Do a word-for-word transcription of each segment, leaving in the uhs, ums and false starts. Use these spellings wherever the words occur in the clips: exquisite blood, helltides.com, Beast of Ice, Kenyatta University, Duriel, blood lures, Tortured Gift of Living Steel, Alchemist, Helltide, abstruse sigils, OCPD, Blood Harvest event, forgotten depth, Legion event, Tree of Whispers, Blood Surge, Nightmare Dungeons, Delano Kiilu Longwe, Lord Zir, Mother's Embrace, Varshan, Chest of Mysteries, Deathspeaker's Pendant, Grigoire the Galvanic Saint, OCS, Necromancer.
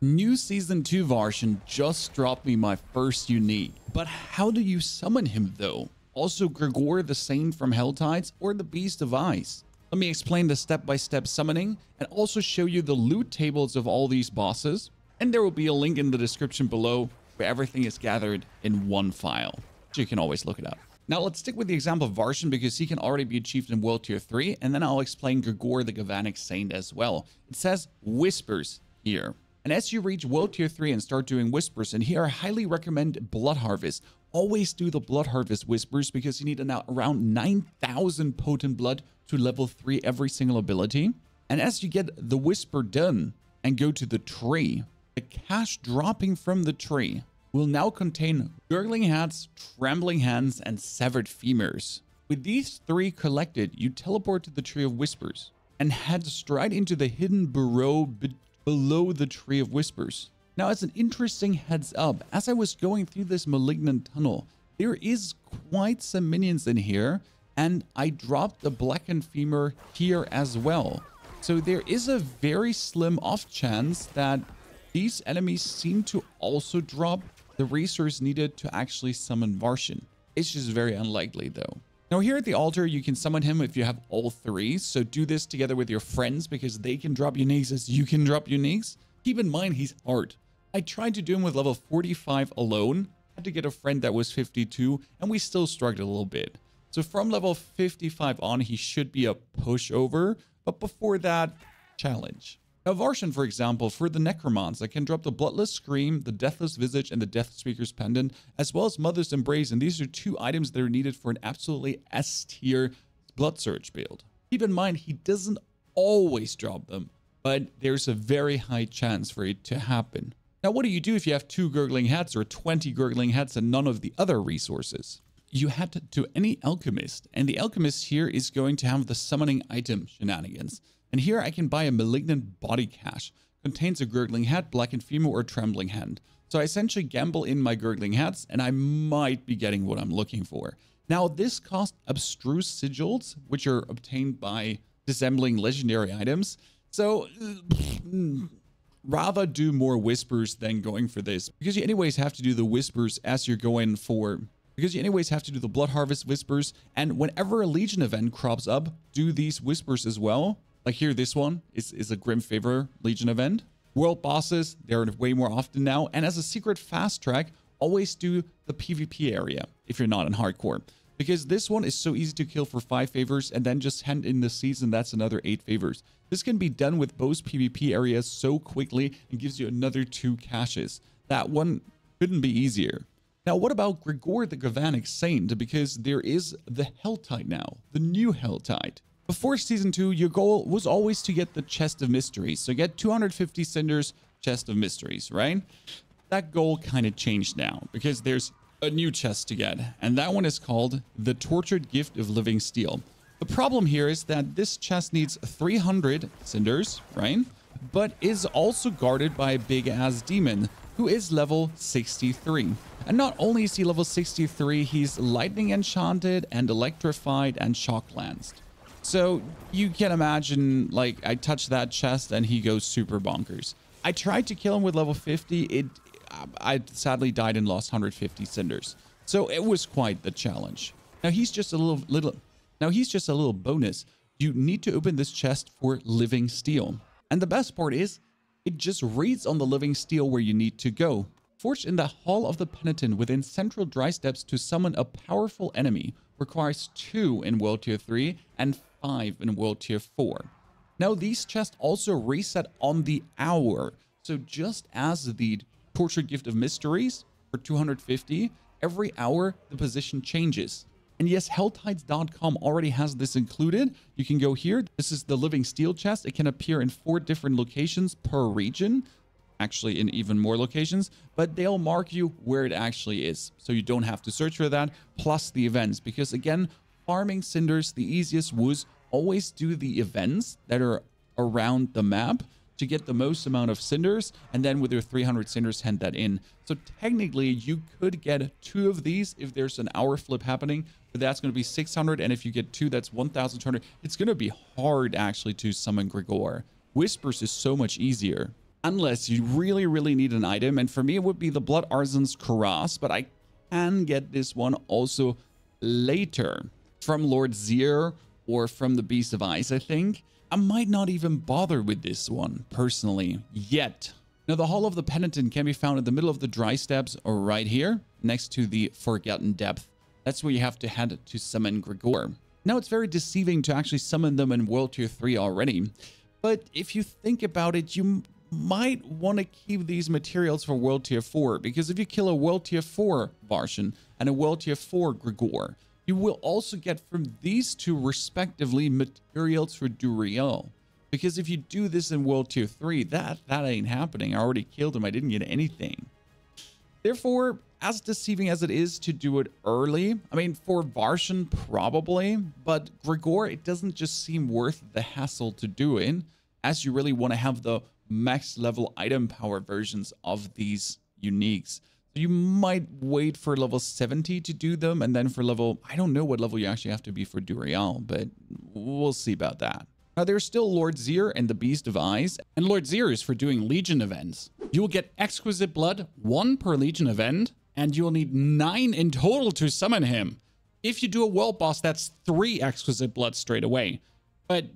New Season two Varshan just dropped me my first unique, but how do you summon him though? Also Grigoire the Saint from Helltides or the Beast of Ice? Let me explain the step-by-step summoning and also show you the loot tables of all these bosses, and there will be a link in the description below where everything is gathered in one file, so you can always look it up. Now let's stick with the example of Varshan because he can already be achieved in World Tier three, and then I'll explain Grigoire the Galvanic Saint as well. It says Whispers here. And as you reach World Tier three and start doing Whispers, and here I highly recommend Blood Harvest. Always do the Blood Harvest Whispers because you need an, around nine thousand potent blood to level three every single ability. And as you get the Whisper done and go to the tree, the cache dropping from the tree will now contain Gurgling Hats, Trembling Hands, and Severed Femurs. With these three collected, you teleport to the Tree of Whispers and head straight into the hidden burrow below the Tree of Whispers. Now, as an interesting heads up, as I was going through this malignant tunnel, there is quite some minions in here, and I dropped the blackened femur here as well. So there is a very slim off chance that these enemies seem to also drop the resource needed to actually summon Varshan. It's just very unlikely though. Now here at the altar, you can summon him if you have all three. So do this together with your friends because they can drop uniques as you can drop uniques. Keep in mind, he's hard. I tried to do him with level forty-five alone. Had to get a friend that was fifty-two and we still struggled a little bit. So from level fifty-five on, he should be a pushover. But before that, challenge. Now Varshan, for example, for the Necromants, I can drop the Bloodless Scream, the Deathless Visage, and the Deathspeaker's Pendant, as well as Mother's Embrace, and these are two items that are needed for an absolutely S-tier Blood Surge build. Keep in mind, he doesn't always drop them, but there's a very high chance for it to happen. Now, what do you do if you have two Gurgling Hats or twenty Gurgling Hats and none of the other resources? You head to any Alchemist, and the Alchemist here is going to have the summoning item shenanigans. And here I can buy a malignant body cache. Contains a Gurgling Hat, blackened femur, or trembling hand. So I essentially gamble in my Gurgling Hats and I might be getting what I'm looking for. Now this costs abstruse sigils, which are obtained by dissembling legendary items. So rather do more whispers than going for this. Because you anyways have to do the whispers as you're going for... Because you anyways have to do the Blood Harvest Whispers. And whenever a Legion event crops up, do these whispers as well. Like here, this one is, is a Grim Favor Legion event. World bosses, they're way more often now. And as a secret fast track, always do the PvP area if you're not in hardcore. Because this one is so easy to kill for five favors and then just hand in the seeds and that's another eight favors. This can be done with both PvP areas so quickly and gives you another two caches. That one couldn't be easier. Now, what about Grigoire the Galvanic Saint? Because there is the Helltide now, the new Helltide. Before Season two, your goal was always to get the Chest of Mysteries. So get two hundred fifty Cinders, Chest of Mysteries, right? That goal kind of changed now because there's a new chest to get. And that one is called the Tortured Gift of Living Steel. The problem here is that this chest needs three hundred Cinders, right? But is also guarded by a big-ass demon who is level sixty-three. And not only is he level sixty-three, he's lightning enchanted and electrified and shock lanced. So you can imagine, like, I touch that chest and he goes super bonkers. I tried to kill him with level fifty. It, I sadly died and lost one hundred fifty cinders. So it was quite the challenge. Now he's just a little, little, now he's just a little bonus. You need to open this chest for living steel. And the best part is it just reads on the living steel where you need to go. Forged in the Hall of the Penitent within Central Dry Steps to summon a powerful enemy requires two in World Tier three and five in World Tier four. Now these chests also reset on the hour. So just as the Tortured Gift of Mysteries for two hundred fifty, every hour the position changes. And yes, helltides dot com already has this included. You can go here. This is the Living Steel chest. It can appear in four different locations per region. Actually in even more locations, but they'll mark you where it actually is. So you don't have to search for that, plus the events. Because again, farming cinders, the easiest was always do the events that are around the map to get the most amount of cinders. And then with your three hundred cinders, hand that in. So technically you could get two of these if there's an hour flip happening, but that's going to be six hundred. And if you get two, that's one thousand two hundred. It's going to be hard actually to summon Grigoire. Whispers is so much easier. unless you really, really need an item. And for me, it would be the Blood Arsen's Cuirass, but I can get this one also later from Lord Zir or from the Beast of Ice, I think. I might not even bother with this one, personally, yet. Now, the Hall of the Penitent can be found in the middle of the Dry Steps, or right here, next to the Forgotten Depth. That's where you have to head to summon Grigoire. Now, it's very deceiving to actually summon them in World Tier three already, but if you think about it, you might want to keep these materials for World Tier four, because if you kill a World Tier four Varshan and a World Tier four Grigoire, you will also get from these two respectively materials for Duriel. Because if you do this in World Tier three, that, that ain't happening. I already killed him. I didn't get anything. Therefore, as deceiving as it is to do it early, I mean, for Varshan, probably, but Grigoire, it doesn't just seem worth the hassle to do it, as you really want to have the max level item power versions of these uniques. So you might wait for level seventy to do them, and then for level, I don't know what level you actually have to be for Duriel, but we'll see about that. Now, there's still Lord Zir and the Beast of Ice, and Lord Zir is for doing Legion events. You will get Exquisite Blood, one per Legion event, and you will need nine in total to summon him. If you do a world boss, that's three Exquisite Blood straight away. But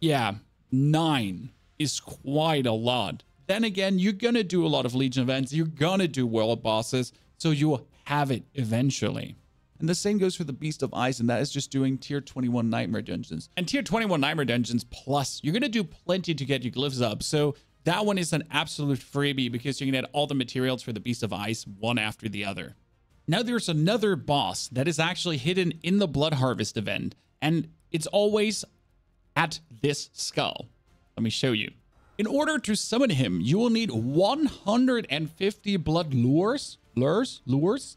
yeah, nine is quite a lot. Then again, you're gonna do a lot of Legion events, you're gonna do world bosses, so you will have it eventually. And the same goes for the Beast of Ice, and that is just doing tier twenty-one Nightmare Dungeons. And tier twenty-one Nightmare Dungeons plus, you're going to do plenty to get your glyphs up. So that one is an absolute freebie because you can get all the materials for the Beast of Ice one after the other. Now there's another boss that is actually hidden in the Blood Harvest event, and it's always at this skull. Let me show you. In order to summon him, you will need one hundred fifty blood lures, lures, lures,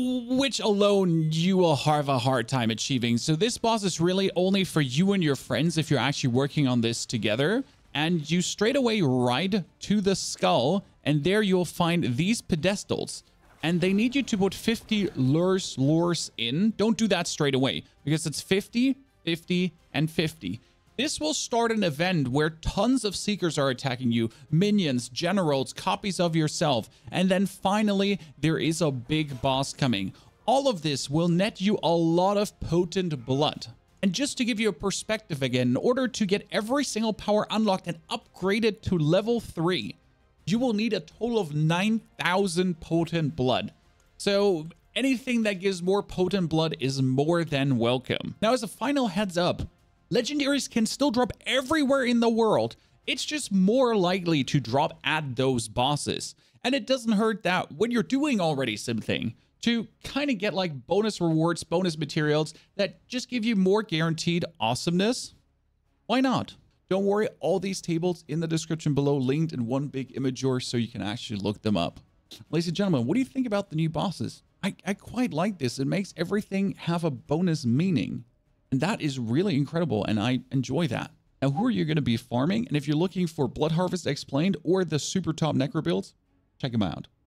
which alone you will have a hard time achieving. So this boss is really only for you and your friends if you're actually working on this together. And you straight away ride to the skull, and there you'll find these pedestals. And they need you to put fifty lures, lures in. Don't do that straight away, because it's fifty, fifty, and fifty. This will start an event where tons of seekers are attacking you, minions, generals, copies of yourself, and then finally there is a big boss coming. All of this will net you a lot of potent blood. And just to give you a perspective again, in order to get every single power unlocked and upgraded to level three, you will need a total of nine thousand potent blood. So anything that gives more potent blood is more than welcome. Now, as a final heads up, legendaries can still drop everywhere in the world. It's just more likely to drop at those bosses. And it doesn't hurt that when you're doing already something to kind of get like bonus rewards, bonus materials that just give you more guaranteed awesomeness. Why not? Don't worry, all these tables in the description below linked in one big image or so you can actually look them up. Ladies and gentlemen, what do you think about the new bosses? I, I quite like this. It makes everything have a bonus meaning. And that is really incredible, and I enjoy that. Now, who are you going to be farming? And if you're looking for Blood Harvest Explained or the super top necro builds, check them out.